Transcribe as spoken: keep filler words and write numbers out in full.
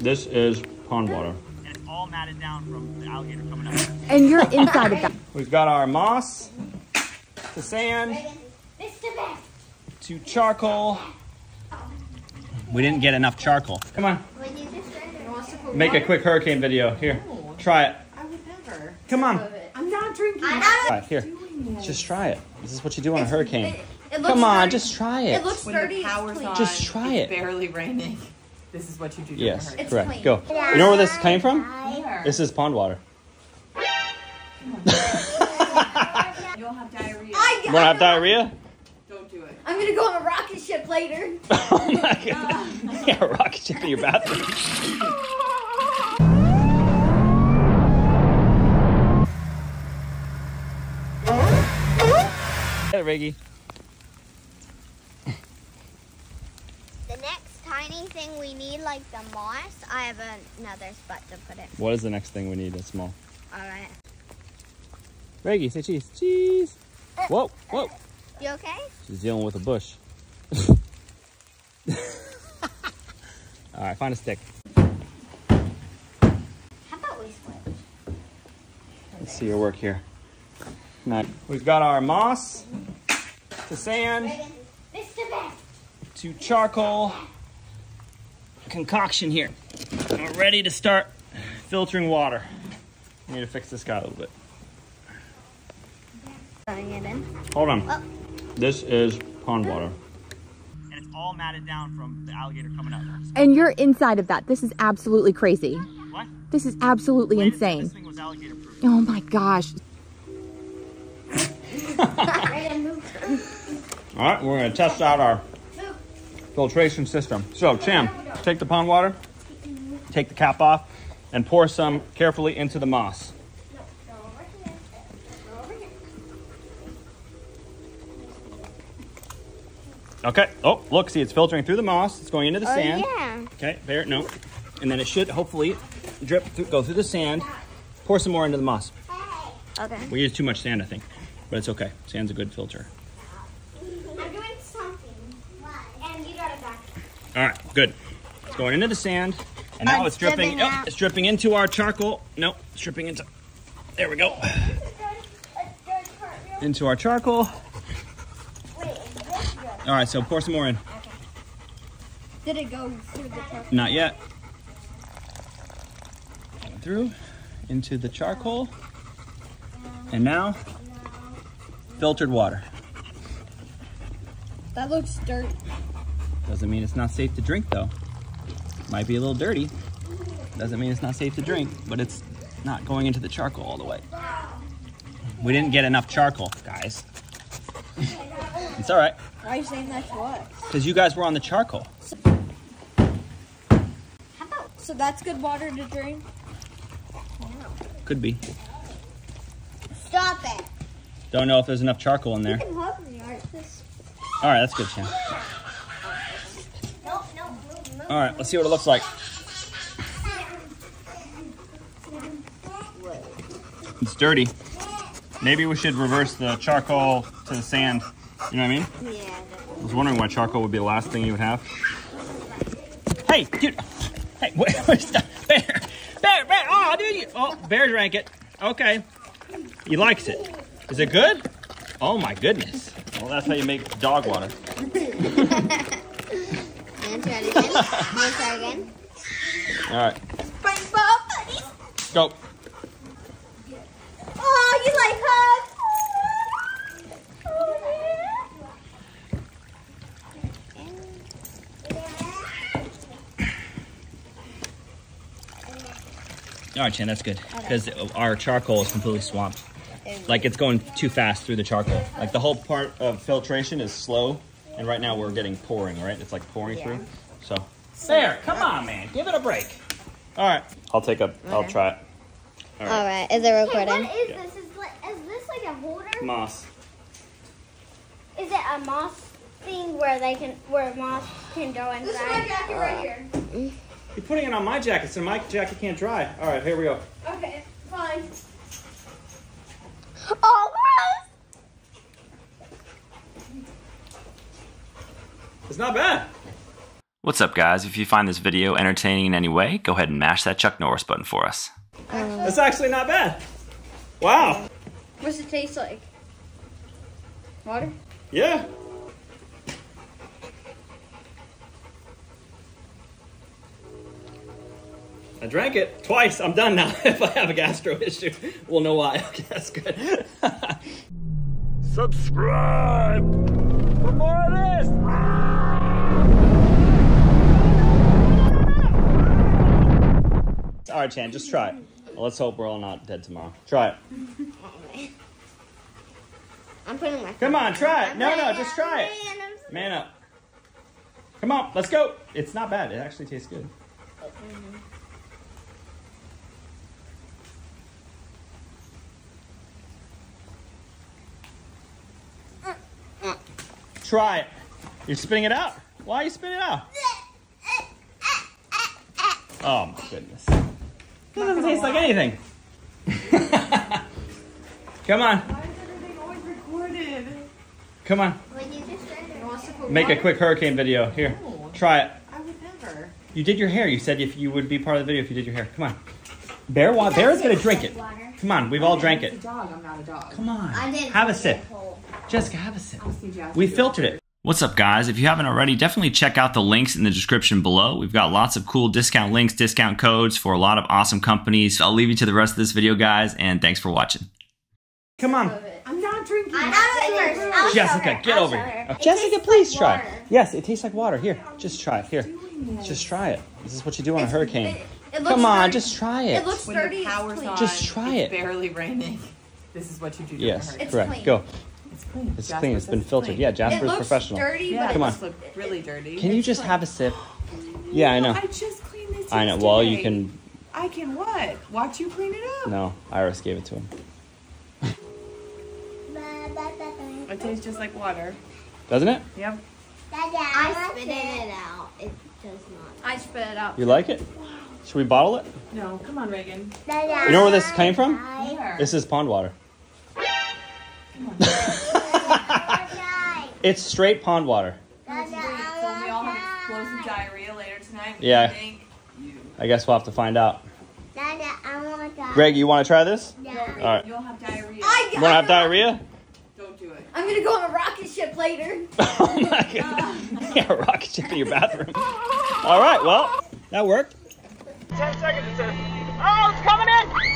This is pond water. And it's all matted down from the alligator coming up. And you're inside of that. We've got our moss, the sand, to charcoal. We didn't get enough charcoal. Come on. Make a quick hurricane video. Here, try it. I would never. Come on. I'm not drinking. Right, here, just try it. This is what you do on a hurricane. It looks Come on, sturdy. Just try it. It looks sturdy. Just try it. It's barely raining. This is what you do. Yes, it's correct. Clean. Go. Yeah. You know where this came from? Where? This is pond water. You'll have diarrhea. I, you want to have diarrhea? Don't do it. I'm going to go on a rocket ship later. Oh my god. Uh. Yeah, a rocket ship in your bathroom. Hey, Reggie. Anything we need, like the moss, I have another spot to put it. What is the next thing we need that's small? All right. Reggie, say cheese. Cheese. Uh, whoa, whoa. You okay? She's dealing with a bush. All right, find a stick. How about we switch? Let's see your work here. Nice. We've got our moss, to sand, to charcoal. Concoction here. We're ready to start filtering water. I need to fix this guy a little bit. It in. Hold on. Oh. This is pond water. And it's all matted down from the alligator coming up. And you're inside of that. This is absolutely crazy. What? This is absolutely Wait, insane. This thing was alligator proof. Oh my gosh. All right, we're going to test out our filtration system. So, Cham, take the pond water, take the cap off, and pour some carefully into the moss. Okay. Oh, look, see, it's filtering through the moss. It's going into the oh, sand. Yeah. Okay, there, no. And then it should hopefully drip, through, go through the sand. Pour some more into the moss. Okay. We used too much sand, I think, but it's okay. Sand's a good filter. All right, good. It's going into the sand, and now it's, it's dripping. Oh, it's dripping into our charcoal. No, it's dripping into. There we go. Into our charcoal. All right, so pour some more in. Okay. Did it go through the charcoal? Not yet. Going through into the charcoal, and now filtered water. That looks dirty. Doesn't mean it's not safe to drink, though. Might be a little dirty. Doesn't mean it's not safe to drink, but it's not going into the charcoal all the way. We didn't get enough charcoal, guys. It's all right. Why are you saying that to us? Because you guys were on the charcoal. So, how about, so that's good water to drink? Wow. Could be. Stop it. Don't know if there's enough charcoal in there. You can me, right? This... All right, that's good, Cham. All right, let's see what it looks like. It's dirty. Maybe we should reverse the charcoal to the sand. You know what I mean? Yeah. I was wondering why charcoal would be the last thing you would have. Hey, dude. Hey, wait, where's the bear? Bear, bear. Oh, dude. Oh, bear drank it. Okay. He likes it. Is it good? Oh, my goodness. Well, that's how you make dog water. Try it again. Try it again. All right. Spongebob, buddy. Go. Oh, you like hugs. Oh, yeah. All right, Chan, that's good. Because okay. Our charcoal is completely swamped. Like, it's going too fast through the charcoal. Like, the whole part of filtration is slow. And right now we're getting pouring, right? It's like pouring yeah. through. So there, come on, man, give it a break. All right, I'll take a, okay. I'll try it. All right, All right. Is it recording? Hey, what is yeah. this? Is, is this like a holder? Moss. Is it a moss thing where they can, where moss can go inside? This is my jacket right, right here. Mm. You're putting it on my jacket, so my jacket can't dry. All right, here we go. Okay, fine. Oh. It's not bad. What's up, guys? If you find this video entertaining in any way, go ahead and mash that Chuck Norris button for us. Um, That's actually not bad. Wow. What's it taste like? Water? Yeah. I drank it twice. I'm done now. If I have a gastro issue, we'll know why. Okay, that's good. Subscribe for more of this. All right, Chan, just try it. Well, let's hope we're all not dead tomorrow. Try it. I'm putting my. Come on, try it. No, no, just try it. Man up. Come on, let's go. It's not bad. It actually tastes good. Try it. You're spitting it out. Why are you spitting it out? Oh my goodness. That doesn't taste like anything. Come on. Why is everything always recorded? Come on. Make a quick hurricane video. Here. Try it. I would never. You did your hair. You said if you would be part of the video if you did your hair. Come on. Bear water. Bear is going to drink it. Come on. We've all drank it. I'm not a dog. Come on. Have a sip. Jessica, have a sip. We filtered it. What's up, guys? If you haven't already, definitely check out the links in the description below. We've got lots of cool discount links, discount codes for a lot of awesome companies. I'll leave you to the rest of this video, guys, and thanks for watching. Come on. I'm not drinking. I'm not drinking. I'll Jessica, get I'll over here. Okay. Jessica, please like try it. Yes, it tastes like water. Here, just try it. Here, just try it. This is what you do on it's, a hurricane. It, it Come on, dirty. Just try it. It looks dirty. Just try it's it. Barely raining. This is what you do. Yes, on a correct. Clean. Go. It's clean. It's Jasper's clean. It's been filtered. Clean. Yeah, Jasper's it looks professional. Dirty, yeah, come on. It looks really dirty. Can you it's just like, have a sip? Yeah, I know. I just cleaned this. I know. Well, you can. I can what? Watch you clean it up. No, Iris gave it to him. It tastes just like water. Doesn't it? Yep. I spit it out. It does not. I spit it out. You like it? Wow. Should we bottle it? No. Come on, Reagan. You know where this came from? Where? This is pond water. Come on. It's straight pond water. That's great. So we all have explosive diarrhea later tonight. Yeah. I guess we'll have to find out. Dada, I want to. Greg, you want to try this? Yeah. All right. You'll have diarrhea. I, you want to have diarrhea? Don't do it. I'm going to go on a rocket ship later. Oh, my God. Yeah, a rocket ship in your bathroom. All right, well, that worked. ten seconds. It says, oh, it's coming in.